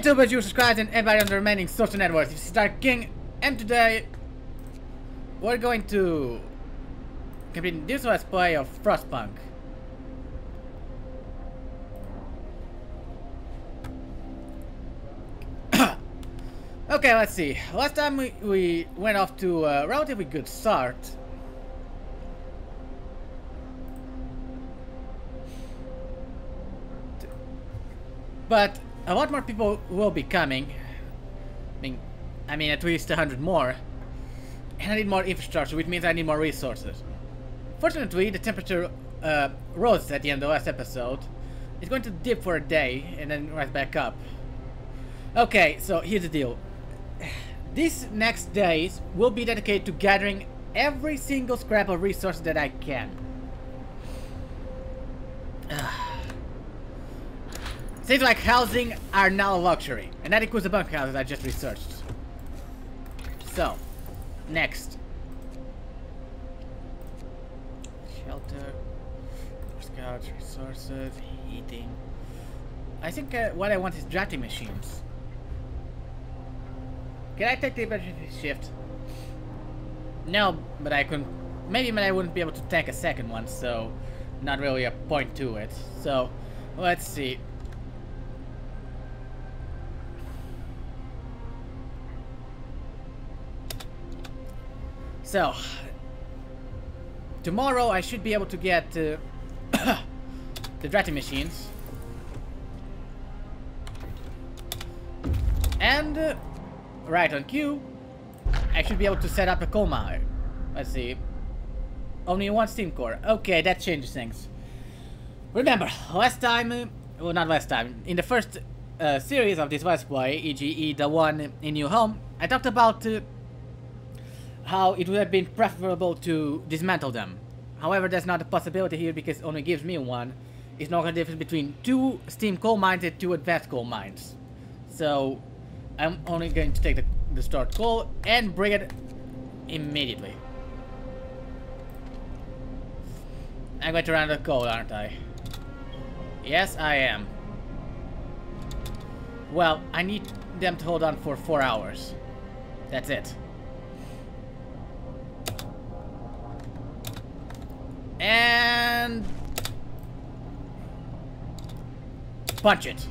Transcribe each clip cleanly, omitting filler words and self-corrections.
It's all about you, subscribed, and everybody on the remaining social networks. This is Dark King, and today we're going to complete this last play of Frostpunk. Okay, let's see. Last time we went off to a relatively good start. But a lot more people will be coming. I mean at least 100 more. And I need more infrastructure, which means I need more resources. Fortunately, the temperature rose at the end of the last episode. It's going to dip for a day and then rise back up. Okay, so here's the deal. These next days will be dedicated to gathering every single scrap of resources that I can. Things like housing are now a luxury, and that includes the bunkhouses I just researched. So, next. Shelter, scouts, resources, heating. I think what I want is drafting machines. Can I take the emergency shift? No, but I couldn't. Maybe I wouldn't be able to take a second one, so not really a point to it. So, let's see. So, tomorrow I should be able to get the drafting machines. And, right on cue, I should be able to set up a coal mine. Let's see. Only one steam core. Okay, that changes things. Remember, last time, well, not last time, in the first series of this Let's Play, e.g., the one in New Home, I talked about how it would have been preferable to dismantle them. However, that's not a possibility here because it only gives me one. It's not a difference between two steam coal mines and two advanced coal mines. So I'm only going to take the start coal and bring it immediately. I'm going to run out of coal, aren't I? Yes, I am. Well, I need them to hold on for 4 hours. That's it. And punch it.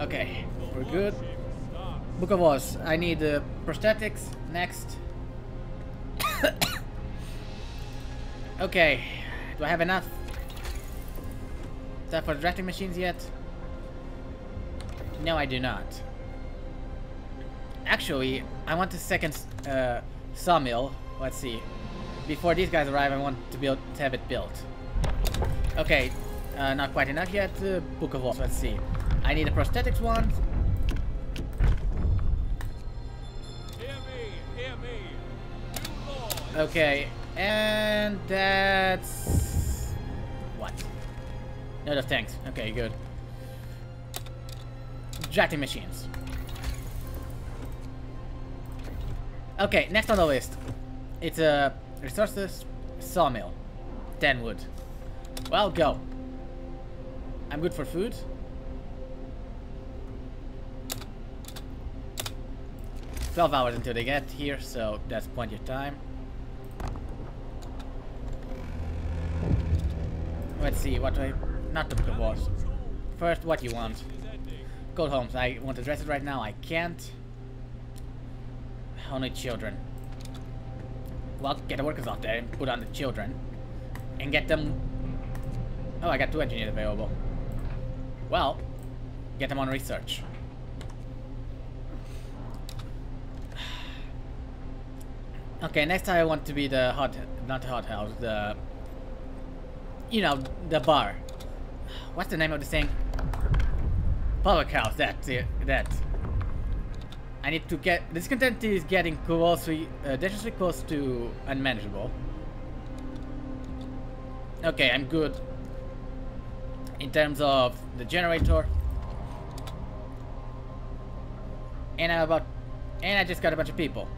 Okay, we're good. Book of Oz. I need prosthetics next. Okay, do I have enough? Is that for the drafting machines yet? No, I do not. Actually, I want a second sawmill. Let's see. Before these guys arrive, I want to have it built. Okay, not quite enough yet. Book of Oz. Let's see. I need a prosthetics one. Hear me, hear me. New law. Okay, and that's what? No, no thanks. Okay, good. Drafting machines. Okay, next on the list, it's a resources sawmill, 10 wood. Well, go. I'm good for food. It's 12 hours until they get here, so that's plenty of time. Let's see what I not took the boss. First, what you want? Cold homes. I want to dress it right now. I can't. Only children. Well, get the workers out there and put on the children. And get them... Oh, I got 2 engineers available. Well, get them on research. Okay, next time I want to be the hot... Not the hot house, the... You know, the bar. What's the name of this thing? Public house, that's it, that. I need to get... This content is getting closely, dangerously close to unmanageable. Okay, I'm good. In terms of the generator. And I'm about... And I just got a bunch of people.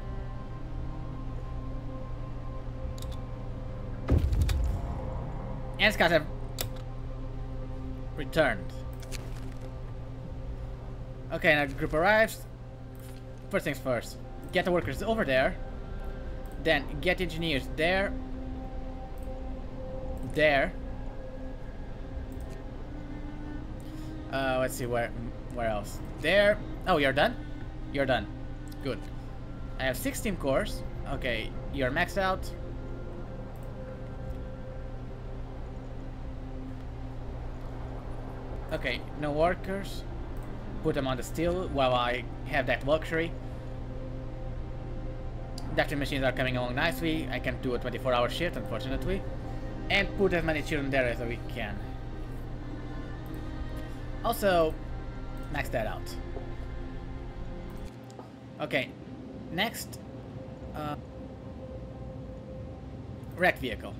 And it's got a... returned. Okay, now the group arrives. First things first, get the workers over there. Then get engineers there. There. Let's see where else. There. Oh, you're done? You're done. Good. I have 16 cores. Okay, you're maxed out. Okay, no workers. Put them on the steel while I have that luxury. Induction machines are coming along nicely. I can do a 24-hour shift, unfortunately. And put as many children there as we can. Also, max that out. Okay, next, wreck vehicle.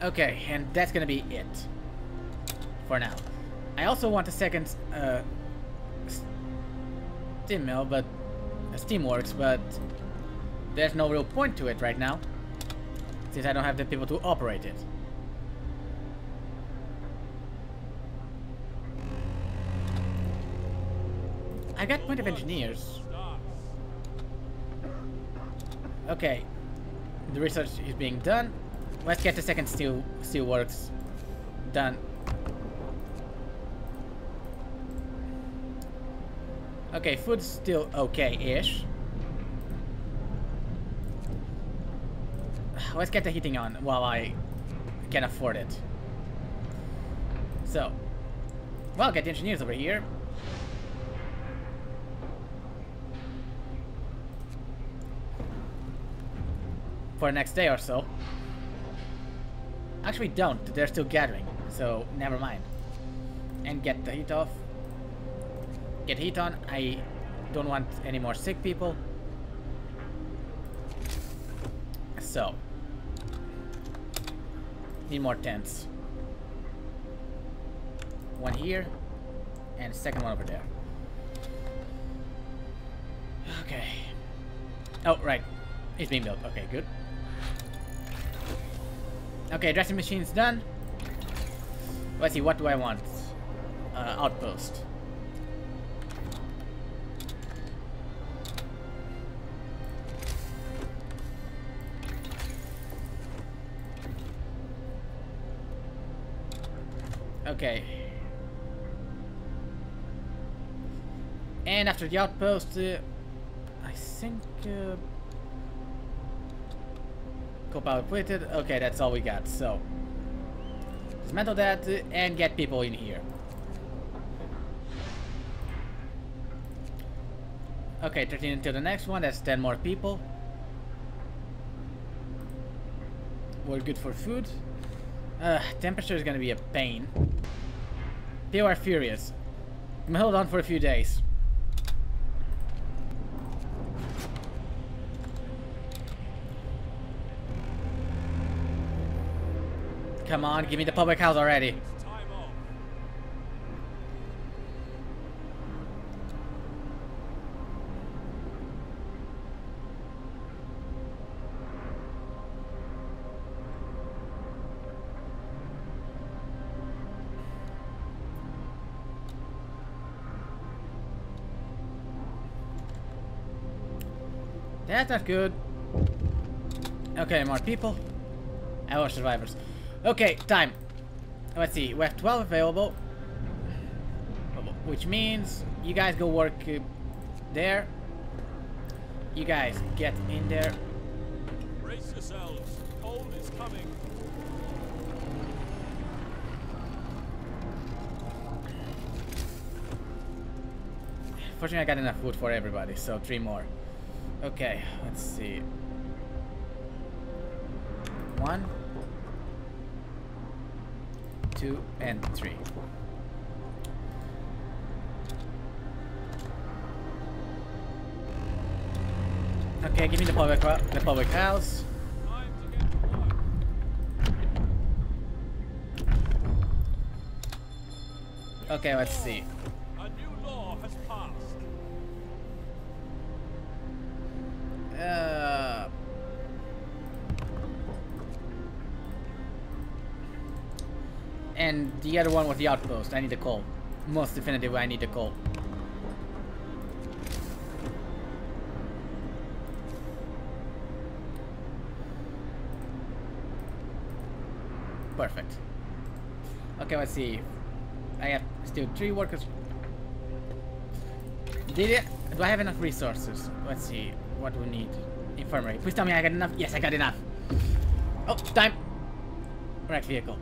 Okay, and that's gonna be it for now. I also want a second steam mill, but steamworks, but there's no real point to it right now since I don't have the people to operate it. I got plenty of engineers. Okay, the research is being done. Let's get the second steelworks done. Okay, food's still okay-ish. Let's get the heating on while I can afford it. So, well, get the engineers over here. For the next day or so. Actually don't, they're still gathering, so never mind. And get the heat off. Get heat on, I don't want any more sick people. So. Need more tents. One here, and second one over there. Okay. Oh, right. It's being built, okay, good. Okay, dressing machine's done. Let's see, what do I want? Outpost. Okay. And after the outpost, I think Copilot plated. Okay, that's all we got, so dismantle that and get people in here. Okay, 13 until the next one, that's 10 more people. We're good for food. Temperature is gonna be a pain. People are furious. I'm gonna hold on for a few days. Come on, give me the public house already. That's not good. Okay, more people. Our survivors. Okay, time. Let's see, we have 12 available. Which means you guys go work there. You guys get in there. Brace yourselves. Cold is coming. Fortunately, I got enough food for everybody, so 3 more. Okay, let's see. 1, 2, and 3. Okay, give me the public house. Okay, let's see. A new law has passed. and the other one was the outpost. I need a call. Most definitively, I need a call. Perfect. Okay, let's see. I have still 3 workers. Do I have enough resources? Let's see. What do we need? Infirmary. Please tell me I got enough. Yes, I got enough. Oh, time. Wrecked vehicle.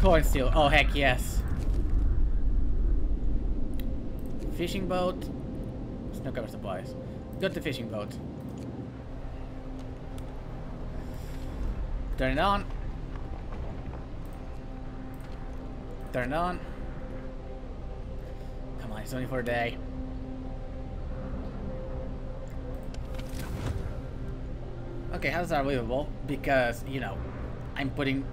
Corn steel. Oh, heck yes. Fishing boat. Snow cover supplies. Go to the fishing boat. Turn it on. Turn it on. Come on, it's only for a day. Okay, how's that unbelievable? Because, you know, I'm giving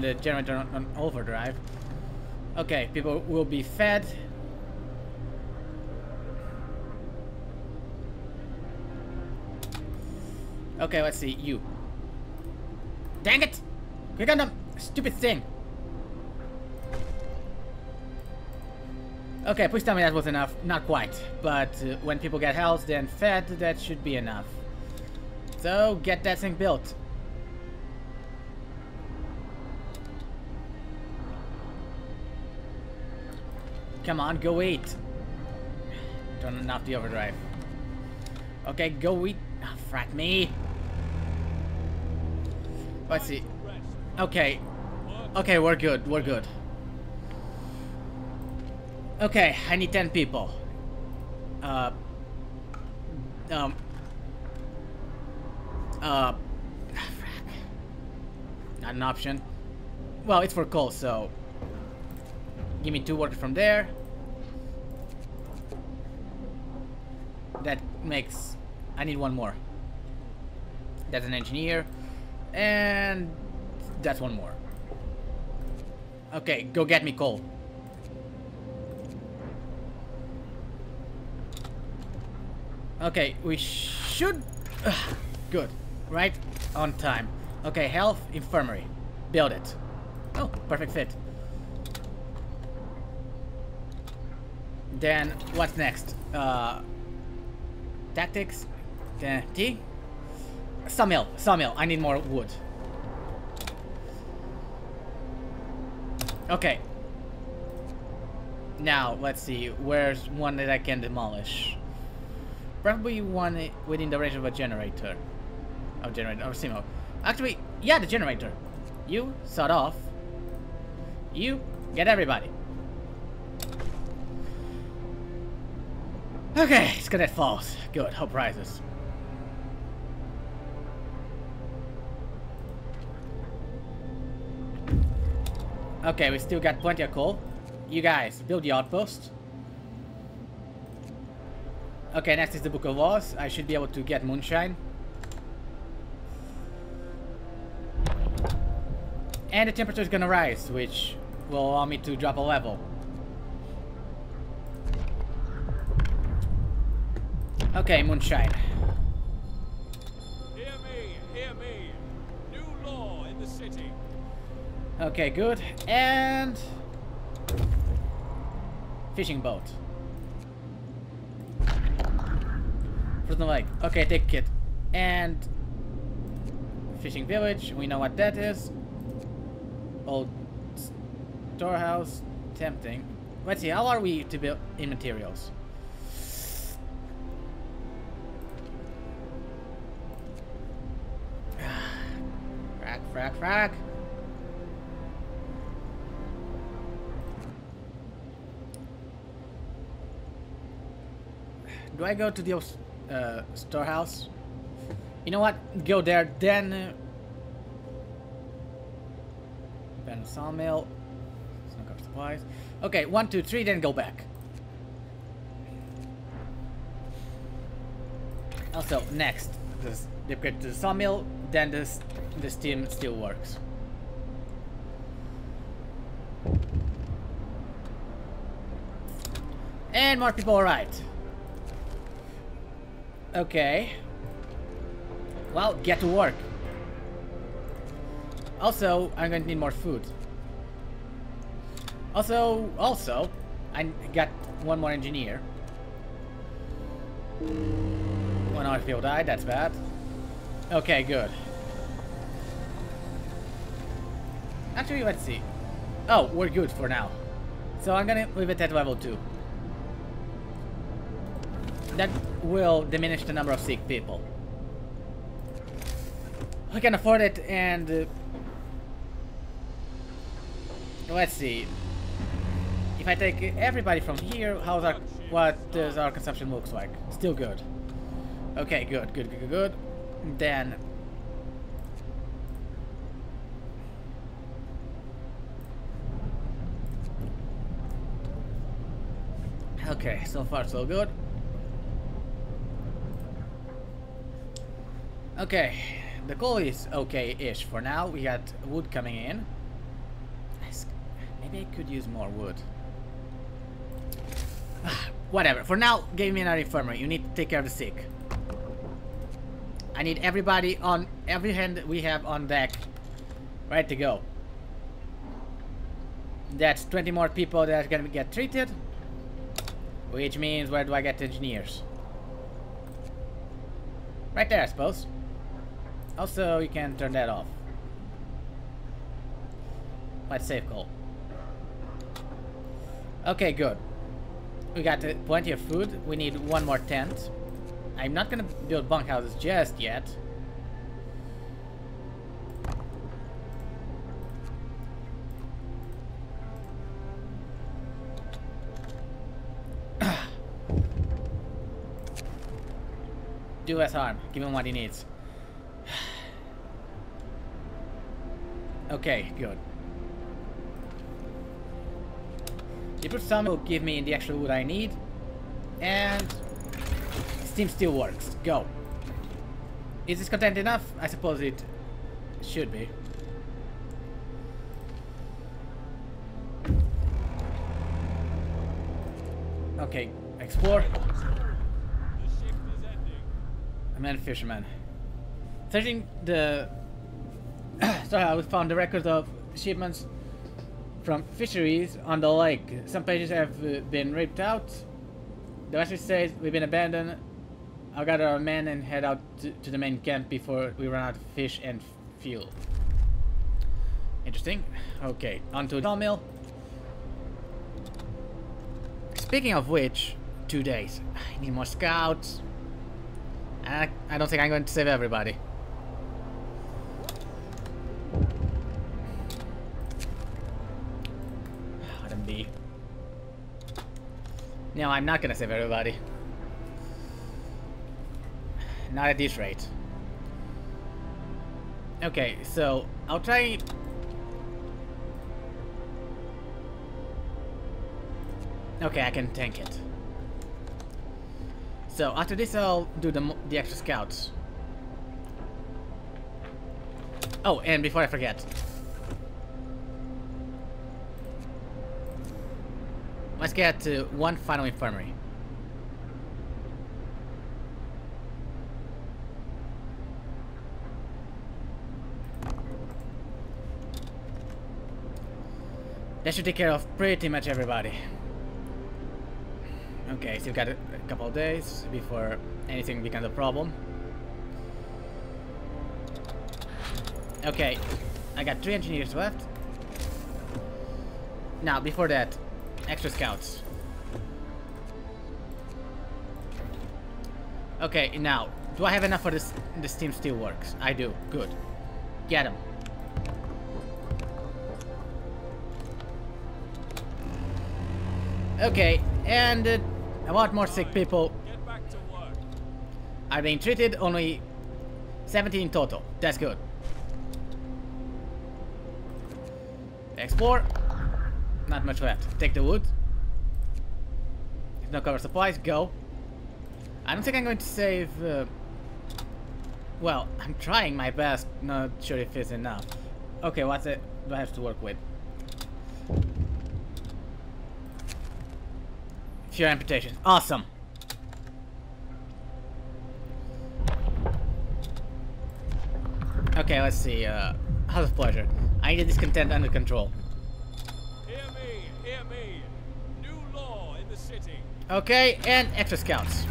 the generator on overdrive. Okay, people will be fed. Okay, let's see, you. Dang it! Click on the stupid thing! Okay, please tell me that was enough. Not quite, but when people get housed and fed, that should be enough. So, get that thing built. Come on, go eat. Turn off the overdrive. Okay, go eat. Oh, frat me. Let's see. Okay. Okay, we're good. We're good. Okay, I need 10 people. Not an option. Well, it's for coal, so give me 2 workers from there. That makes... I need 1 more. That's an engineer. And that's 1 more. Okay, go get me coal. Okay, we should... good. Right on time. Okay, health, infirmary. Build it. Oh, perfect fit. Then, what's next? Tactics. Then, tea. Sawmill. Sawmill. I need more wood. Okay. Now, let's see. Where's one that I can demolish? Probably one within the range of a generator. Oh, generator, or Simo. Actually, yeah, the generator. You, sawed off. You, get everybody. Okay, it's gonna fall. Good, hope rises. Okay, we still got plenty of coal. You guys, build the outpost. Okay, next is the Book of Laws. I should be able to get moonshine. And the temperature is gonna rise, which will allow me to drop a level. Okay, moonshine. Hear me, hear me. New law in the city. Okay, good. And... fishing boat. Frozen Lake. Okay, take it. And fishing village. We know what that is. Old storehouse. Tempting. Let's see. How are we to build in materials? Frack. Do I go to the storehouse? You know what? Go there, then... sawmill. Some kind of supplies. Okay, 1, 2, 3, then go back. Also, next, the upgrade to the sawmill, then the steam still works. And more people arrived. Okay. Well, get to work. Also, I'm going to need more food. Also, I got one more engineer. One more people died, that's bad. Okay, good. Actually, let's see. Oh, we're good for now. So I'm gonna leave it at level 2. That will diminish the number of sick people. I can afford it, and... let's see. If I take everybody from here, how's our, what does our consumption looks like? Still good. Okay, good. Then... okay, so far so good. Okay, the coal is okay-ish for now. We got wood coming in. Maybe I could use more wood. Whatever, for now, give me another infirmary. You need to take care of the sick. I need everybody on every hand we have on deck ready to go. That's 20 more people that are gonna get treated. Which means, where do I get engineers? Right there, I suppose. Also, you can turn that off. Let's save coal. Okay, good. We got plenty of food. We need one more tent. I'm not gonna build bunkhouses just yet. Do less harm. Give him what he needs. Okay, good. The proof summon will give me the extra wood I need. And... steam still works. Go. Is this content enough? I suppose it should be. Okay, explore. I'm a fisherman. Searching the... sorry, we found the records of shipments from fisheries on the lake. Some pages have been ripped out. The rest says we've been abandoned. I'll gather our men and head out to the main camp before we run out of fish and fuel. Interesting. Okay, onto the sawmill. Speaking of which, 2 days. I need more scouts. I don't think I'm going to save everybody. Let him be. No, I'm not going to save everybody. Not at this rate. Okay, so I'll try... okay, I can tank it. So after this, I'll do the extra scouts. Oh, and before I forget, let's get to one final infirmary. That should take care of pretty much everybody. Okay, so we've got a couple of days before anything becomes a problem. Okay, I got 3 engineers left. Now, before that, extra scouts. Okay, now, do I have enough for this? This team still works. I do. Good. Get him. Okay, and... a lot more sick people are being treated, only 17 in total. That's good. Explore. Not much left. Take the wood. No cover supplies. Go. I don't think I'm going to save... well, I'm trying my best. Not sure if it's enough. Okay, what's it? What do I have to work with? Your amputation. Awesome. Okay, let's see. Out of pleasure. I need discontent under control. Hear me, hear me. New law in the city. Okay, and extra scouts.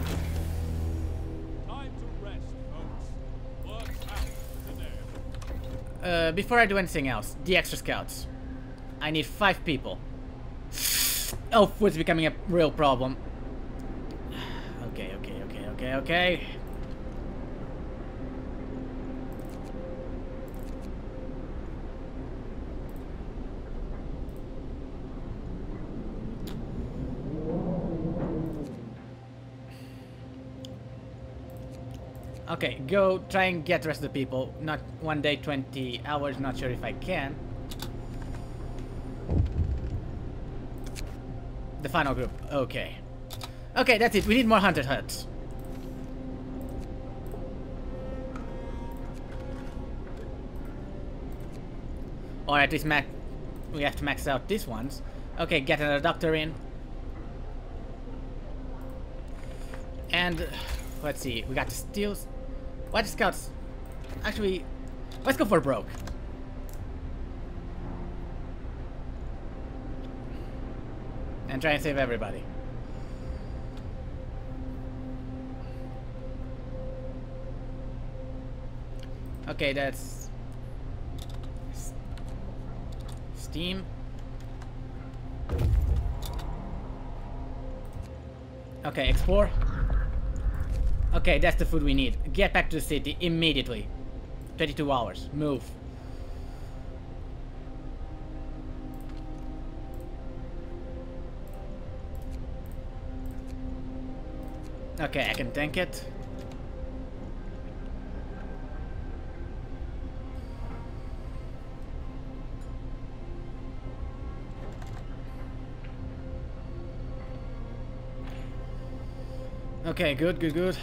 Time to rest, folks. Work out today. Before I do anything else, the extra scouts. I need 5 people. Oh, food's becoming a real problem. Okay, okay, okay, okay, okay. Okay, go try and get the rest of the people. Not one day, 20 hours, not sure if I can. The final group, okay. Okay, that's it, we need more hunter huts. Or at least max, we have to max out these ones. Okay, get another doctor in. And let's see, we got the steals. Why the scouts? Actually, let's go for broke. And try and save everybody. Okay, that's... Steam. Okay, explore. Okay, that's the food we need. Get back to the city immediately. 22 hours. Move. Okay, I can tank it. Okay, good, good, good.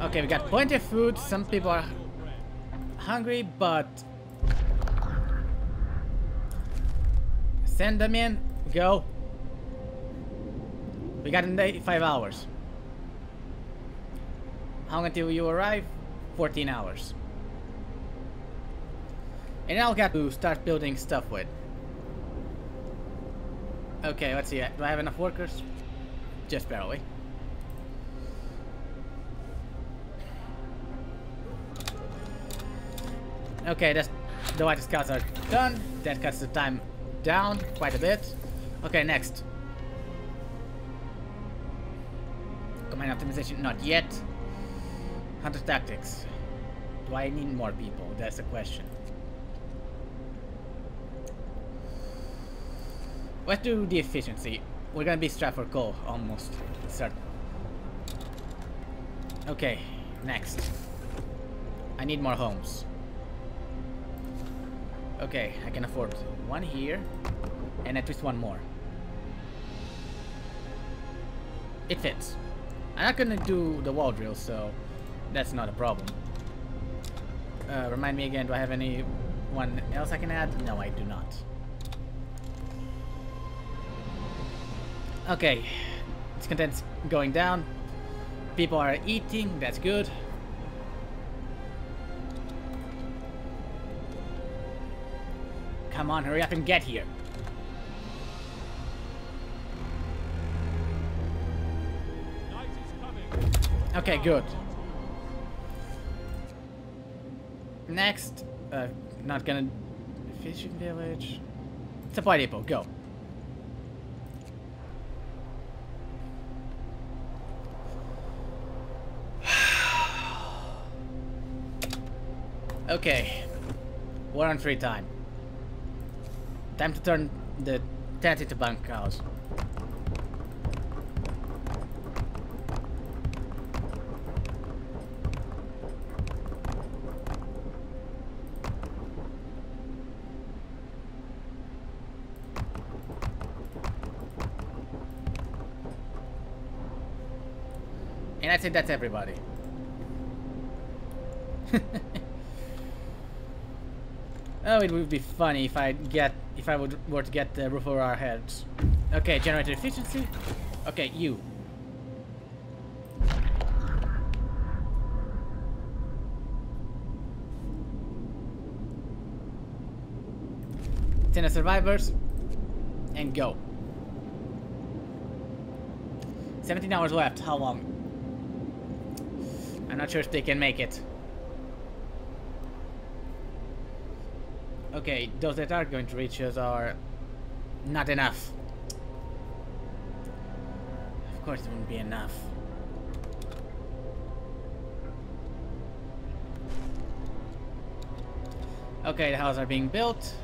Okay, we got plenty of food. Some people are hungry, but... Send them in. Go. We got 85 hours. How long until you arrive? 14 hours. And now I'll get to start building stuff with. Okay, let's see. Do I have enough workers? Just barely. Okay, that's the white scouts are done. That cuts the time down quite a bit. Okay, next. Mine optimization, not yet. Hunter tactics. Do I need more people? That's the question. Let's do the efficiency. We're gonna be strapped for coal, almost certain. Okay, next. I need more homes. Okay, I can afford one here, and at least one more. It fits. I'm not gonna do the wall drill, so that's not a problem. Remind me again, do I have anyone else I can add? No, I do not. Okay, discontent's going down. People are eating, that's good. Come on, hurry up and get here. Okay, good. Next, not gonna fishing village. Supply depot, go. Okay, we're on free time. Time to turn the tent into bunkhouse. And I think that's everybody. Oh, it would be funny if I were to get the roof over our heads. Okay, generator efficiency. Okay, you. 10 survivors and go. 17 hours left. How long? I'm not sure if they can make it. Okay, those that are going to reach us are not enough. Of course it wouldn't be enough. Okay, the houses are being built.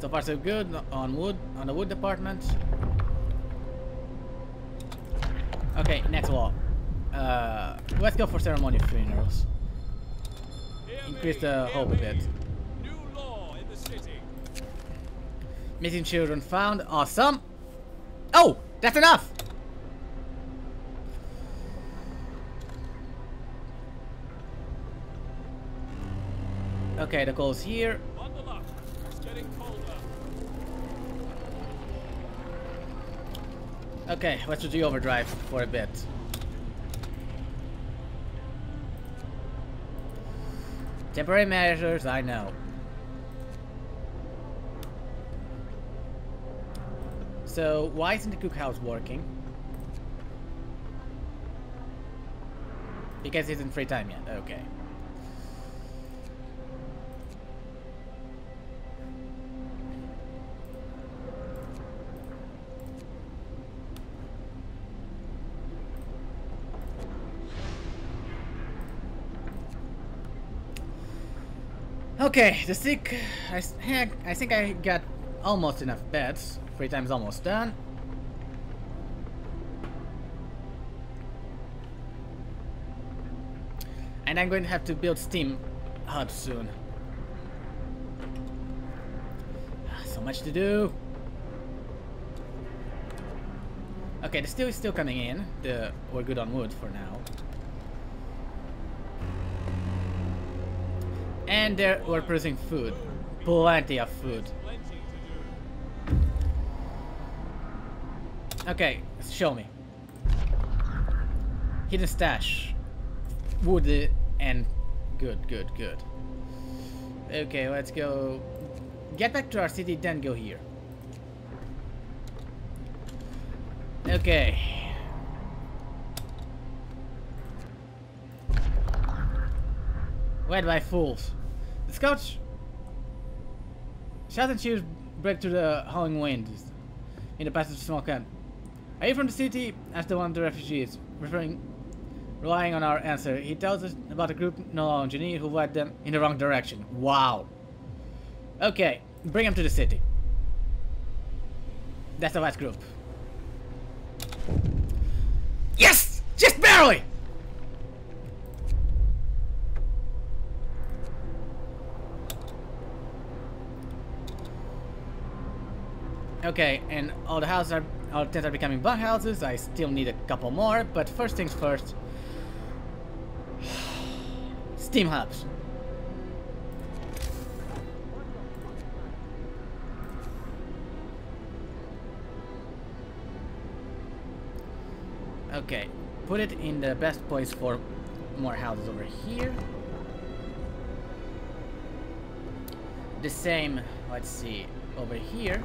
So far so good on wood, on the wood department. Okay, next wall. Let's go for ceremonial funerals. Increase the hope a bit. New law in the city. Missing children found. Awesome. Oh, that's enough. Okay, the coal's here. Bundle up. It's getting colder. Okay, let's do the overdrive for a bit. Temporary measures, I know. So, why isn't the cookhouse working? Because it's in free time yet, okay. Okay, the sick. I think I got almost enough beds. Free time's almost done. And I'm going to have to build steam hubs soon. So much to do. Okay, the steel is still coming in. We're good on wood for now. And there we're producing food. Plenty of food. Okay, show me. Hidden stash. Wood and good. Okay, let's go. Get back to our city, then go here. Okay. Led by fools. The scouts shout and cheers break through the howling wind in the passage of small camp. Are you from the city? Asked one of the refugees, relying on our answer. He tells us about a group no law engineer who led them in the wrong direction. Wow. Okay, bring them to the city. That's the last group. Yes! Just barely! Okay, and all the houses are, all tents are becoming bunkhouses. I still need a couple more, but first things first. Steam hubs. Okay, put it in the best place for more houses over here. The same, let's see, over here.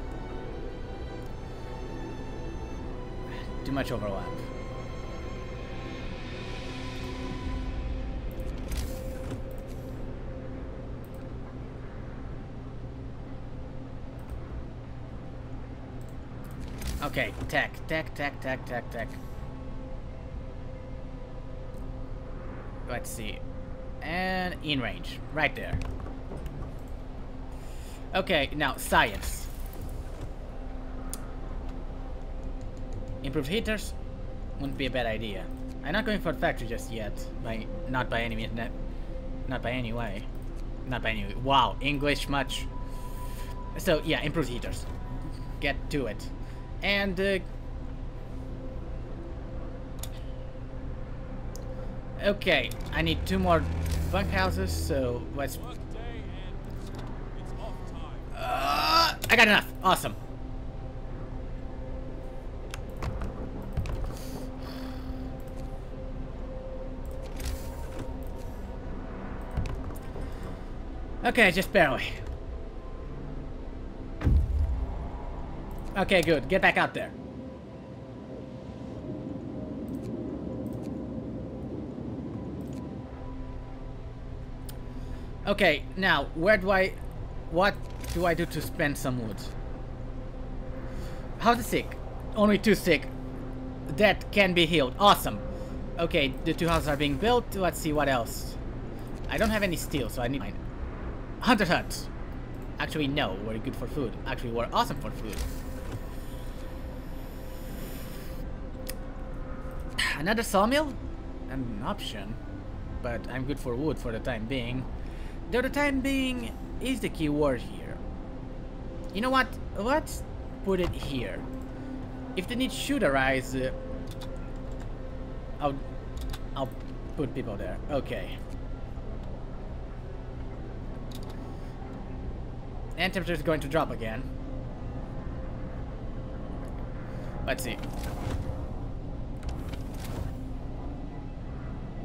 Too much overlap. Okay, tech. Let's see. And in range. Right there. Okay, now science. Improved heaters wouldn't be a bad idea. I'm not going for a factory just yet. Not by any way. Wow, English much. So yeah, improved heaters. Get to it. And okay, I need two more bunkhouses. So let's. I got enough. Awesome. Okay, just barely. Okay, good. Get back out there. Okay, now, where do I... What do I do to spend some wood? How's it sick? Only too sick. That can be healed. Awesome. Okay, the two houses are being built. Let's see what else. I don't have any steel, so I need mine. Hunter hut. Actually, no. We're good for food. Actually, we're awesome for food. Another sawmill? An option. But I'm good for wood for the time being. Though the time being is the key word here. You know what? Let's put it here. If the need should arise, I'll put people there. Okay. And temperature is going to drop again. Let's see.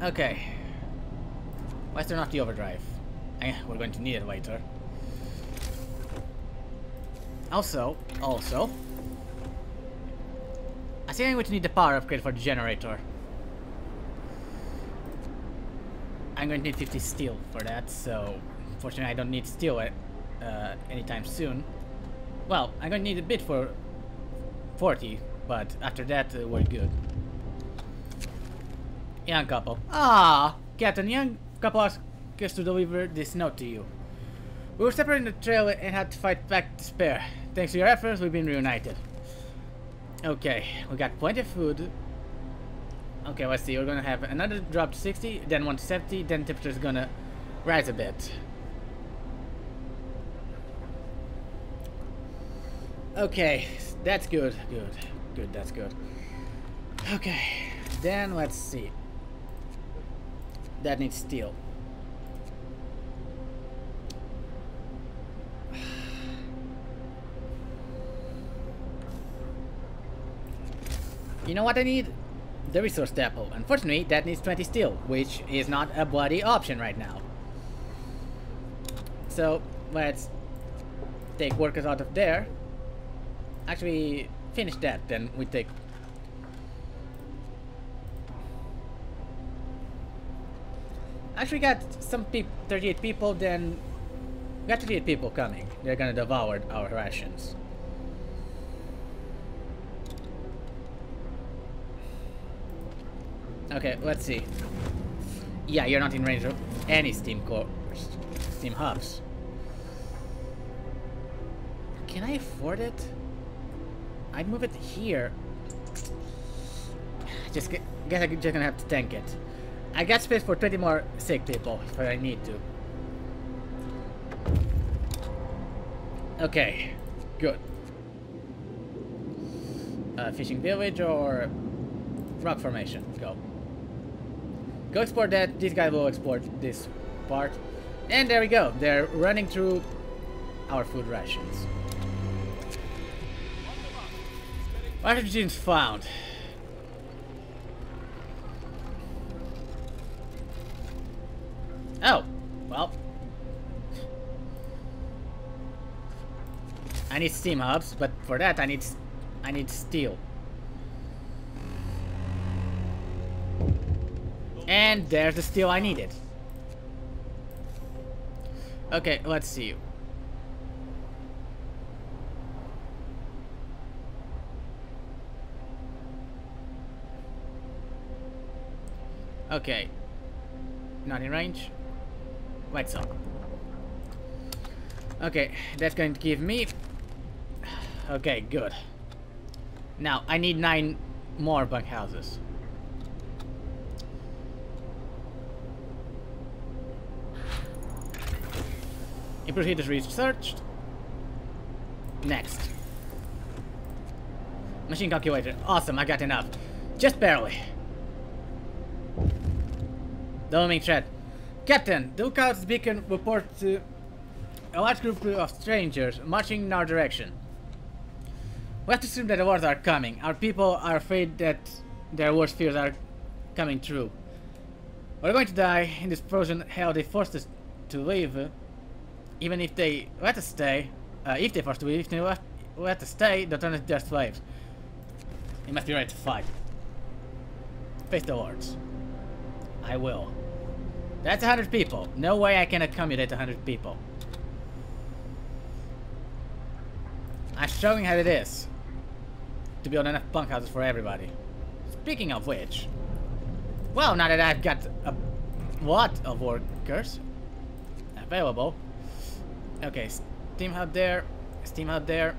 Okay. Let's turn off the overdrive. We're going to need it later. Also, I think I'm going to need the power upgrade for the generator. I'm going to need 50 steel for that, so unfortunately I don't need steel anytime soon. Well, I'm going to need a bit for 40, but after that we're good. Young couple. Ah, Captain, young couple asks to deliver this note to you. We were separated in the trail and had to fight back despair. Thanks to your efforts, we've been reunited. Okay, we got plenty of food. Okay, let's see. We're gonna have another drop to 60, then 170, then temperature's gonna rise a bit. Okay, that's good. Good, that's good. Okay, then let's see. That needs steel. You know what I need? The resource depot. Unfortunately, that needs 20 steel, which is not a bloody option right now. So, let's take workers out of there. Actually, finish that, then we take... Actually got some 38 people, then... We got 38 people coming. They're gonna devour our rations. Okay, let's see. Yeah, you're not in range of any steam hubs. Can I afford it? I'd move it here. Just guess I'm just gonna have to tank it. I got space for 20 more sick people if I need to. Okay, good. Fishing village or rock formation? Go. Go export that. This guy will export this part. And there we go. They're running through our food rations. Refugees found. Oh, well. I need steam hubs, but for that I need steel. And there's the steel I needed. Okay, let's see. Okay. Not in range. Right, so. Okay, that's going to give me... Okay, good. Now, I need 9 more bunkhouses. Improve heat is researched. Next. Machine calculator. Awesome, I got enough. Just barely. Doming threat. Captain, the lookout's beacon reports a large group of strangers marching in our direction. We have to assume that the wars are coming. Our people are afraid that their worst fears are coming true. We're going to die in this frozen hell they forced us to live. even if they were to stay, if they forced to leave, if they were to stay, the turned into their slaves. You must be ready to fight. Face the lords. I will. That's 100 people. No way I can accommodate 100 people. I'm showing how it is to build enough bunkhouses for everybody. Speaking of which, well, now that I've got a lot of workers available. Okay, steam hub there, steam hub there.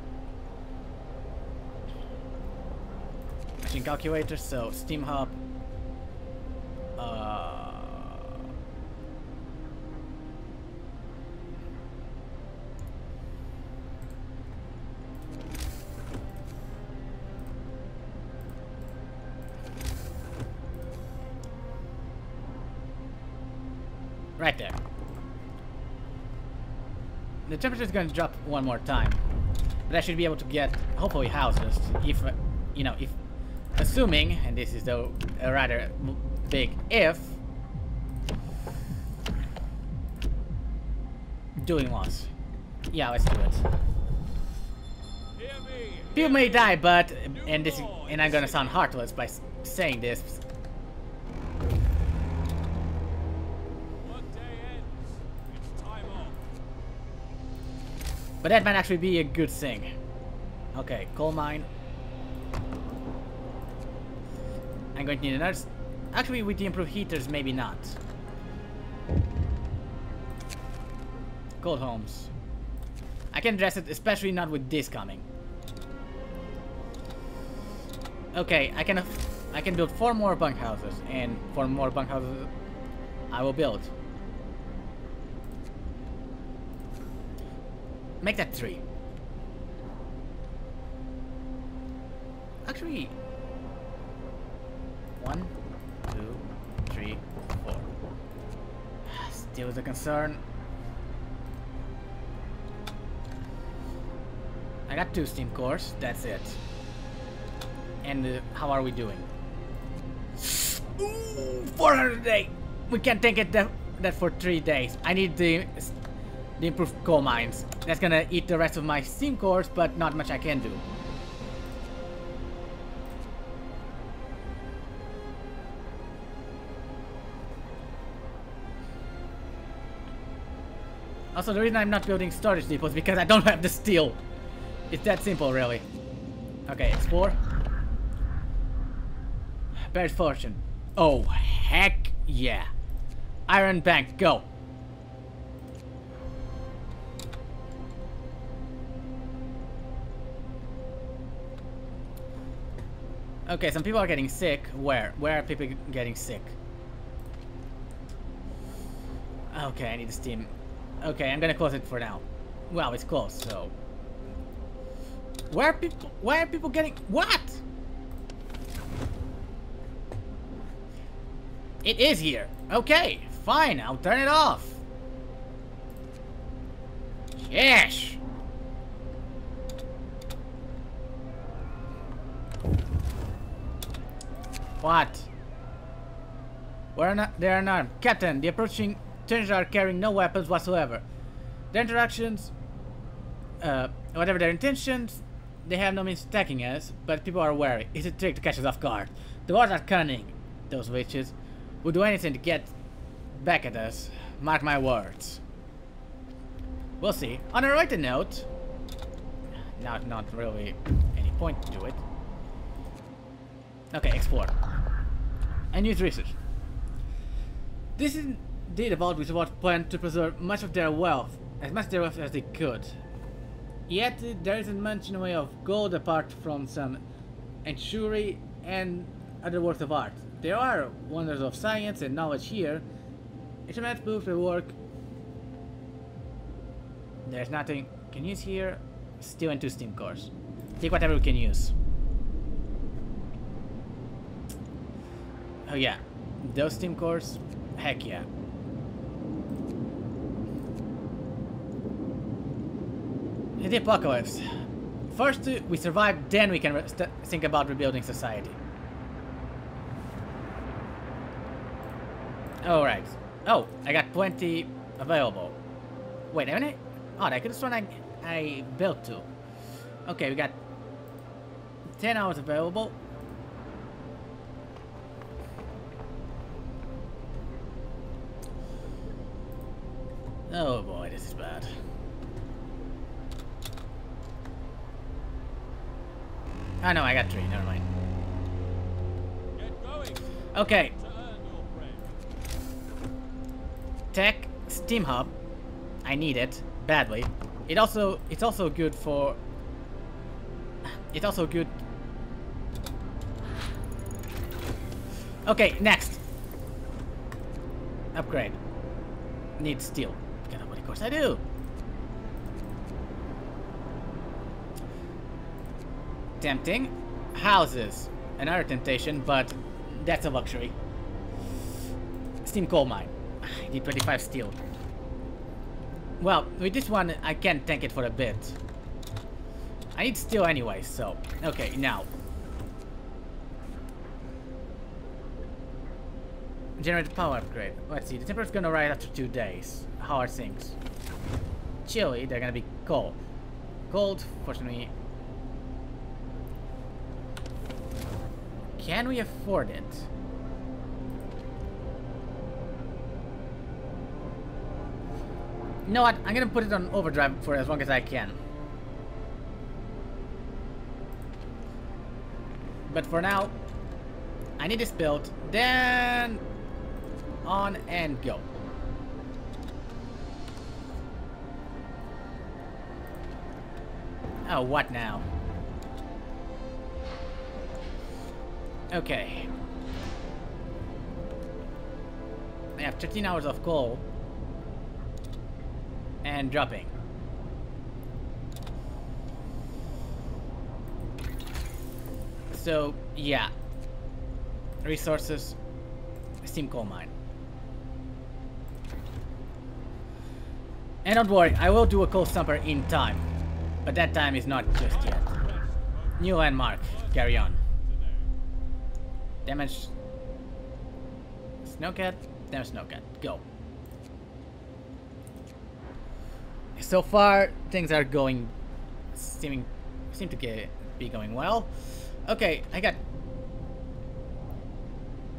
Machine calculator, so steam hub. Right there. The temperature is going to drop one more time, but I should be able to get hopefully houses if, you know, if assuming, and this is though a rather big if, doing loss. Yeah, let's do it. People may die, but and I'm gonna sound heartless by saying this. But that might actually be a good thing. Okay, coal mine. I'm going to need another... Actually, with the improved heaters, maybe not. Cold homes. I can address it, especially not with this coming. Okay, I can build 4 more bunkhouses, and 4 more bunkhouses I will build. Make that 3. Actually, 1, 2, 3, 4. Still is a concern. I got 2 steam cores. That's it. And how are we doing? Ooh, 400 a day. We can't take it that for 3 days. I need the improved coal mines. That's gonna eat the rest of my steam cores, but not much I can do. Also, the reason I'm not building storage depots because I don't have the steel. It's that simple, really. Okay, explore. Bear's fortune. Oh, heck yeah. Iron Bank, go. Okay, some people are getting sick. Where? Where are people getting sick? Okay, I need the steam. Okay, I'm gonna close it for now. Well, it's closed, so... Where are people... Why are people getting... What? It is here. Okay, fine. I'll turn it off. Yes! What? We're not, they're unarmed. Captain, the approaching Turners are carrying no weapons whatsoever. Their interactions, whatever their intentions, they have no means of attacking us, but people are wary. It's a trick to catch us off guard. The lords are cunning. Those witches would do anything to get back at us. Mark my words. We'll see. On a related note, not really any point to it. Okay, explore. And use research. This is indeed about which was planned to preserve much of their wealth, as much of their wealth as they could. Yet there isn't much in the way of gold apart from some antiquaries and other works of art. There are wonders of science and knowledge here. It's a mad proof of work. There's nothing you can use here. Steel and 2 steam cores. Take whatever we can use. Oh yeah, those steam cores, heck yeah. In the apocalypse. First we survive, then we can think about rebuilding society. Alright. Oh, I got plenty available. Wait, haven't I? Oh, that could have sworn I built two. Okay, we got 10 hours available. Oh boy, this is bad. Oh no, I got 3, never mind. Get going. Okay. Tech Steam Hub. I need it badly. It's also good for Okay, next. Upgrade. Need steel. Of course I do. Tempting. Houses. Another temptation, but that's a luxury. Steam coal mine. I need 25 steel. Well, with this one, I can tank it for a bit. I need steel anyway, so... Okay, now. Generate power upgrade. Let's see, the temperature's gonna rise after 2 days. Hard things. Chilly, they're gonna be cold. Cold, fortunately. Can we afford it? You know what? I'm gonna put it on overdrive for as long as I can. But for now, I need this built, then on and go. Oh, what now? Okay. I have 13 hours of coal. And dropping. So, yeah. Resources. Steam coal mine. And don't worry, I will do a coal stumper in time. But that time is not just yet. New landmark. Carry on. Damage. Snowcat. Damage snowcat. Go. So far, things are going... Seem to be going well. Okay, I got...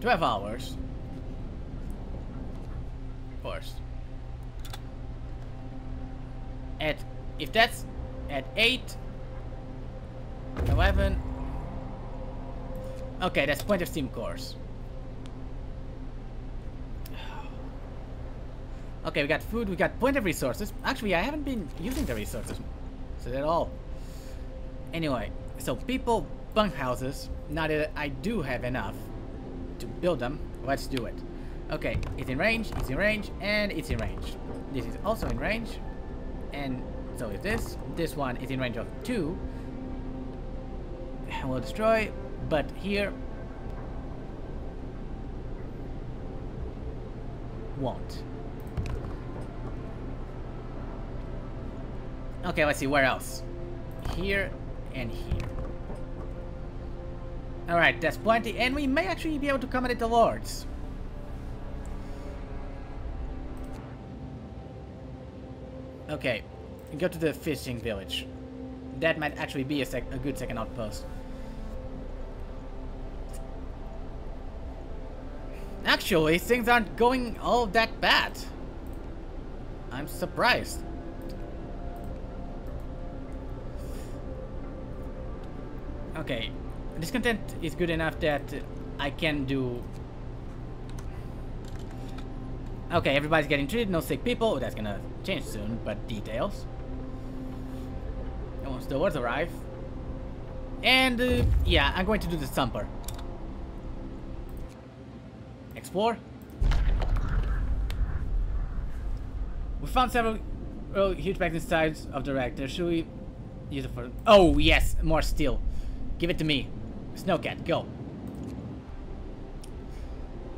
12 hours. Of course. If that's... At 8, 11. Okay, that's point of steam cores. Okay, we got food, we got point of resources. Actually, I haven't been using the resources at all. Anyway, so people, bunkhouses. Now that I do have enough to build them, let's do it. Okay, it's in range, and it's in range. This is also in range, and... So if this one is in range of 2, we'll destroy, but here won't. Okay, let's see, where else? Here and here. Alright, that's plenty, and we may actually be able to accommodate the lords. Okay. Go to the fishing village. That might actually be a good second outpost. Actually, things aren't going all that bad. I'm surprised. Okay, this content is good enough that I can do... Okay, everybody's getting treated, no sick people. That's gonna change soon, but details. Once the words arrive. And, yeah, I'm going to do the stumper. Explore. We found several huge bags inside of the wreck. There should we use it for... Oh, yes, more steel. Give it to me. Snowcat, go.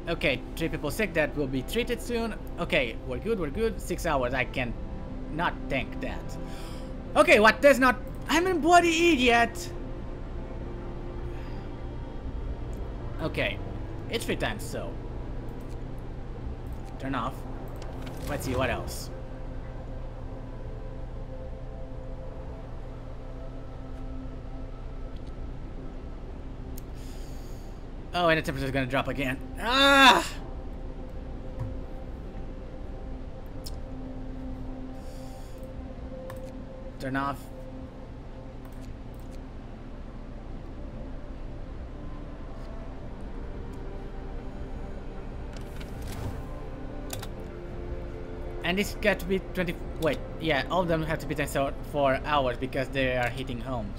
Okay, 3 people sick. That will be treated soon. Okay, we're good, we're good. 6 hours. I can not tank that. Okay, what does not... I'm a bloody idiot! Okay. It's free time, so... Turn off. Let's see, what else? Oh, and the temperature's gonna drop again. Ah! Turn off. And this got to be 20. Wait, yeah, all of them have to be 24 hours because they are hitting homes.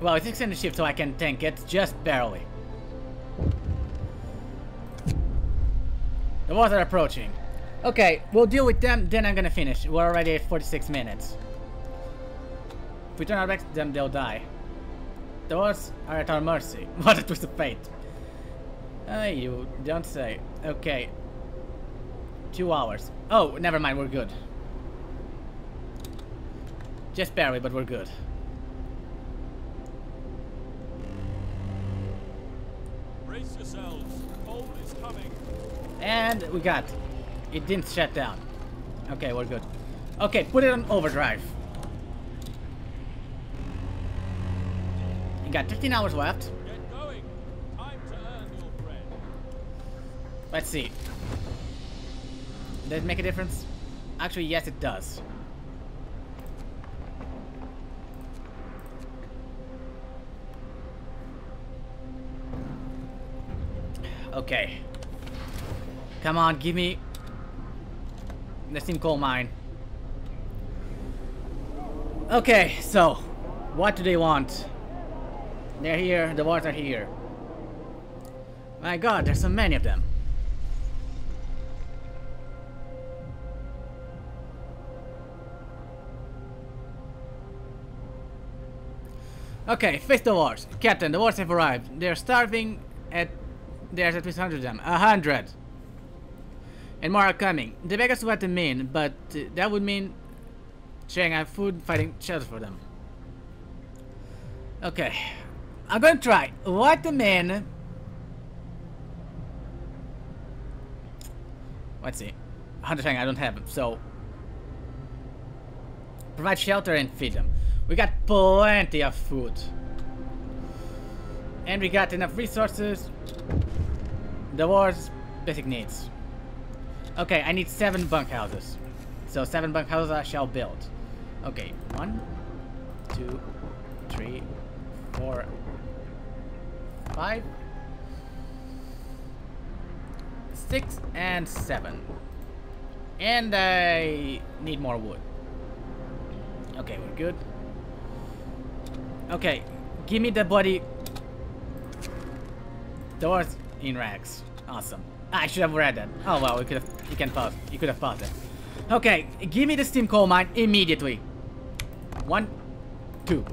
Well, it's extended shift, so I can tank it just barely. The walls are approaching. Okay, we'll deal with them, then I'm gonna finish. We're already at 46 minutes. If we turn our backs to them, they'll die. The walls are at our mercy. What a twist of fate. You don't say. Okay. 2 hours. Oh, never mind, we're good. Just barely, but we're good. Brace yourselves. Cold is coming. And we got it. It didn't shut down. Okay, we're good. Okay, put it on overdrive. You got 15 hours left. Get going. Time to earn your bread. Let's see. Does it make a difference? Actually, yes, it does. Okay. Come on, give me the steam coal mine. Okay, so what do they want? They're here, the wars are here. My god, there's so many of them. Okay, face the wars. Captain, the wars have arrived. They're starving at... There's at least 100 of them. 100! And more are coming. They beg us what they mean, but that would mean sharing our food, fighting shelter for them. Okay. I'm gonna try. What the man? Let's see. 100 sharing, I don't have them, so. Provide shelter and feed them. We got plenty of food. And we got enough resources. The war's basic needs. Okay, I need 7 bunkhouses. So 7 bunkhouses I shall build. Okay, 1, 2, 3, 4, 5, 6, and 7. And I need more wood. Okay, we're good. Okay, give me the bloody doors in rags. Awesome. I should have read that. Oh well, we could have. You can pause. You could have paused it. Okay, give me the steam coal mine immediately. 1, 2.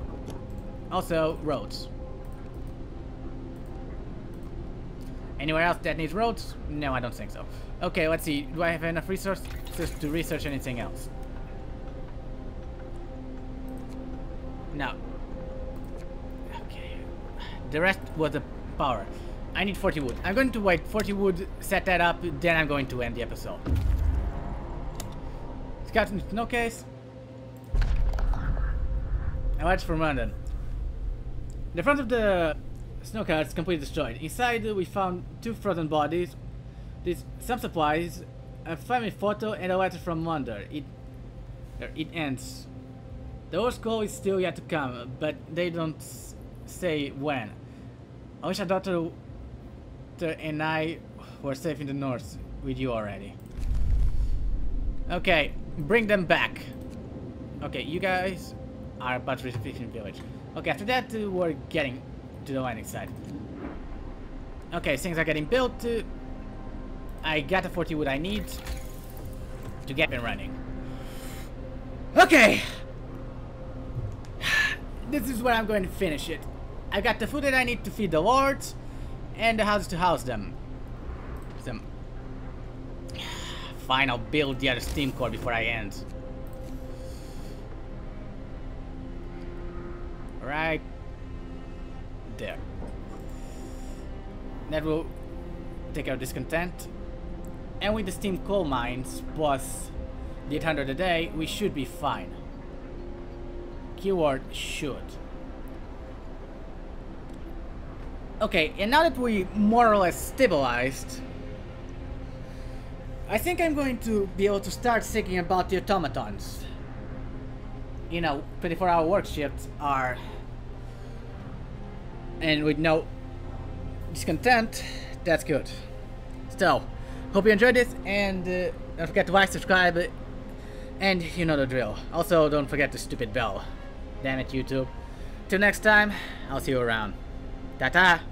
Also roads. Anywhere else that needs roads? No, I don't think so. Okay, let's see. Do I have enough resources to research anything else? No. Okay. The rest was the power. I need 40 wood. I'm going to wait 40 wood, set that up, then I'm going to end the episode. Scouting no case. A watch from London. The front of the snow car is completely destroyed. Inside we found 2 frozen bodies, some supplies, a family photo and a letter from London. It ends. The worst call is still yet to come, but they don't say when. I wish our daughter and I were safe in the north with you already. Okay, bring them back. Okay, you guys are about to reach the fishing village. Okay, after that we're getting to the landing side. Okay, things are getting built. I got the 40 wood I need to get them running. Okay, this is where I'm going to finish it. I got the food that I need to feed the lords and the houses to house them. Fine, I'll build the other steam core before I end. Right there. That will take care of discontent. And with the steam coal mines plus the 800 a day, we should be fine. Keyword should. Okay, and now that we more or less stabilized, I think I'm going to be able to start thinking about the automatons. You know, 24-hour work shifts are, and with no discontent, that's good. So, hope you enjoyed this, and don't forget to like, subscribe, and you know the drill. Also, don't forget the stupid bell. Damn it, YouTube. Till next time, I'll see you around. Ta-ta!